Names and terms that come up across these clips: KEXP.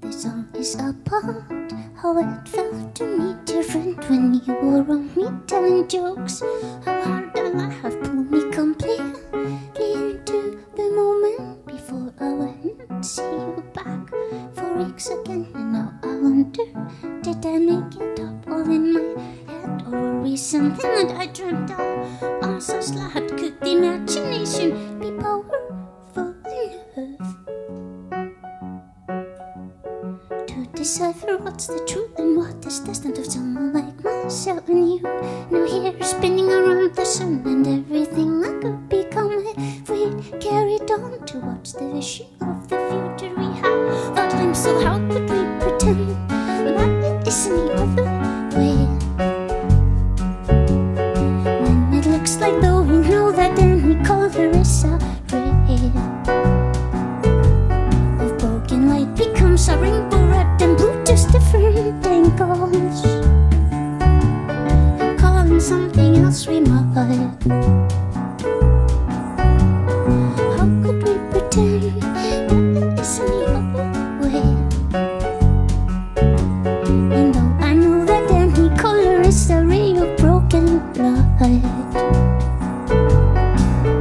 The song is about how it felt to me, different when you were on me, telling jokes. How hard the life have pulled me completely into the moment before I wouldn't see you back for weeks again. And now I wonder, did I make it up all in my head, or were we something that I dreamt of? I'm so glad could the imagination be powerful enough to decipher what's the truth and what is destined of someone like myself and you. Now here spinning around the sun, and everything I could become if we carried on towards the vision of the future we have. That glimpse, so how could we pretend that it is any other way? When it looks like though we know that, then we call her a sorry. The broken light becomes a rainbow, just different angles, calling something else we might. How could we pretend that it's any other way? And though I know that any color is a ray of broken light,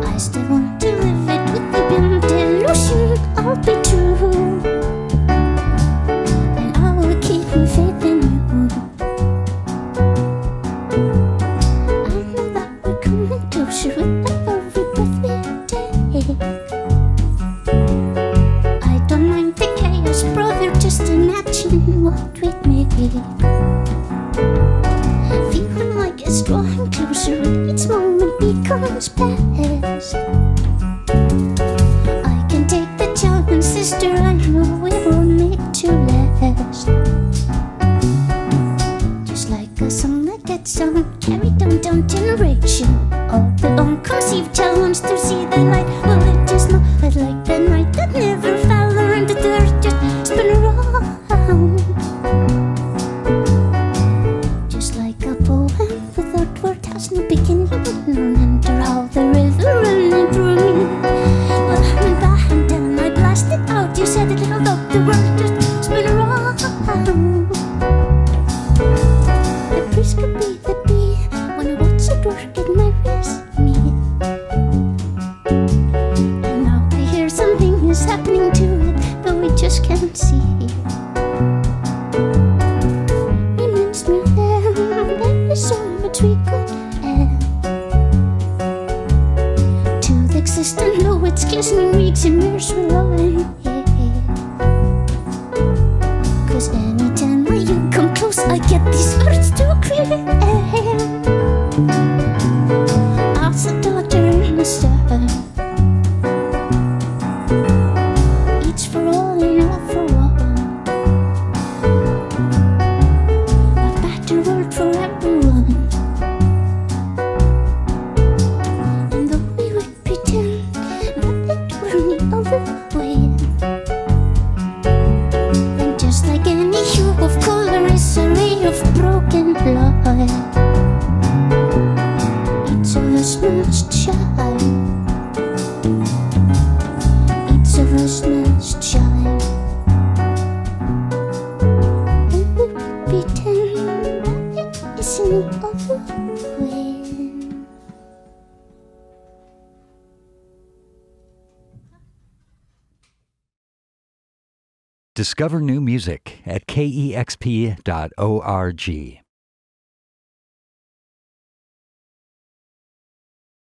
I still want to live it with the dim delusion I'll be true. What we make, feeling like it's drawing closer, each moment becomes best. I can take the challenge, sister. I know it won't make to last. Just like a song that gets sung, carried on down generation. All the unconceived challenge to see the light. Well, it is not like the night that never fell, and the dirt just spin around. Just like a poem without words, has no beginning and end. All the river running through me. Well, I'm back and then I blast it out. You said it held up the world, just spin around. The priest could be the bee. When I watch it work, it marries me. And now I hear something is happening to it, but we just can't see it. We could add to the existence, though it's glistening weeks and years we love it. Cause anytime when you come close, I get these words to clear. As a daughter in the star, each for all and all for one, a better world for everyone. And just like any hue of color is a ray of broken light, each of us must shine. Each of us must shine. And we pretend that it is any other way. Discover new music at KEXP.org.